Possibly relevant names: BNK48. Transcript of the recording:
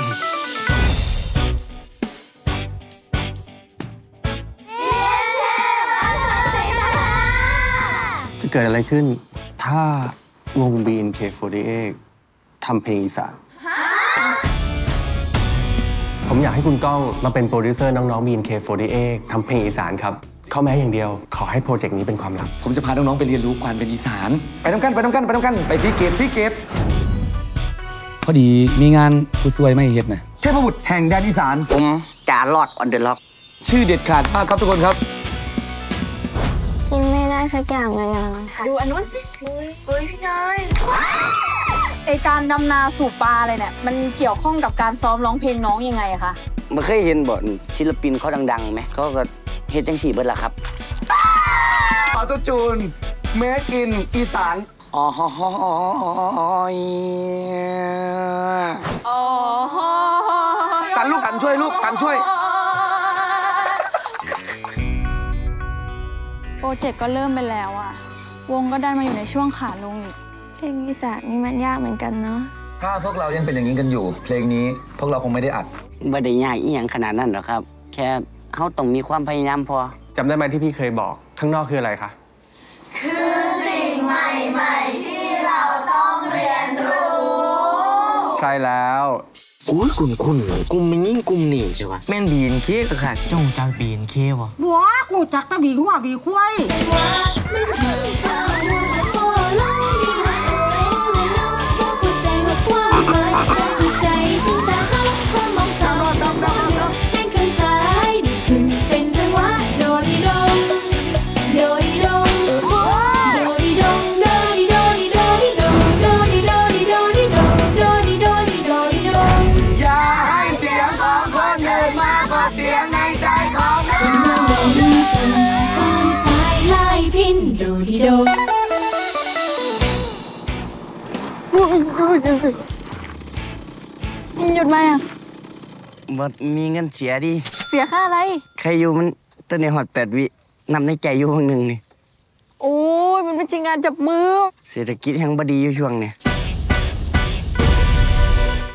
จะเกิดอะไรขึ้นถ้าวง BNK48 ทำเพลงอีสานผมอยากให้คุณก้องมาเป็นโปรดิวเซอร์น้องๆ BNK48 ทำเพลงอีสานครับเข้าแม้อย่างเดียวขอให้โปรเจกต์นี้เป็นความลับผมจะพาน้องๆไปเรียนรู้ความเป็นอีสานไปทำกันไปซีเกตพอดีมีงานผู้ช่วยไม่เฮ็ดนะเทพบุตรแห่งแดนอีสานผมจ่าลอดออนเดอะล็อกชื่อเด็ดขาดมากครับทุกคนครับกินไม่ได้สักอย่างเลยค่ะดูอันนู้นสิเฮ้ยพี่น้อยไอการดำนาสูบปลาอะไรเนี่ยมันเกี่ยวข้องกับการซ้อมร้องเพลงน้องยังไงคะไม่เคยเห็นบ่ศิลปินเขาดังๆไหมเขาก็เฮ็ดจังสีเบิดล่ะครับเอาตัวจูนเมคอินอีสานอ๋อฮอยอ๋อฮอยสันลูกสันช่วยลูกสันช่วยโปรเจกต์ก็เริ่มไปแล้วอะวงก็ดันมาอยู่ในช่วงขาลงอีกเพลงอีสานนี่มันยากเหมือนกันเนาะถ้าพวกเรายังเป็นอย่างนี้กันอยู่เพลงนี้พวกเราคงไม่ได้อัดไม่ได้ยากอีหยังขนาดนั้นหรอกครับแค่เขาต้องมีความพยายามพอจำได้ไหมที่พี่เคยบอกข้างนอกคืออะไรคะคือสิ่งใหม่ๆที่เราต้องเรียนรู้ใช่แล้วอุ้ยคุณกลุ่มมันยิ่งกลุ่มหนีใช่ปะแม่นบีนเค้กค่ะจ้องจักบีนเค้กวะบัวกูจักตะบีหัวบีคุ้ยหยุดไหมอ่ะมันมีเงินเสียดิเสียค่าอะไรใครอยู่มันตัวในหอด8วินำในใจอยู่ห้องหนึ่งนี่โอ้ยมันเป็นจริงงานจับมือเศรษฐกิจแห่งบดีอยู่ช่วงเนี่ย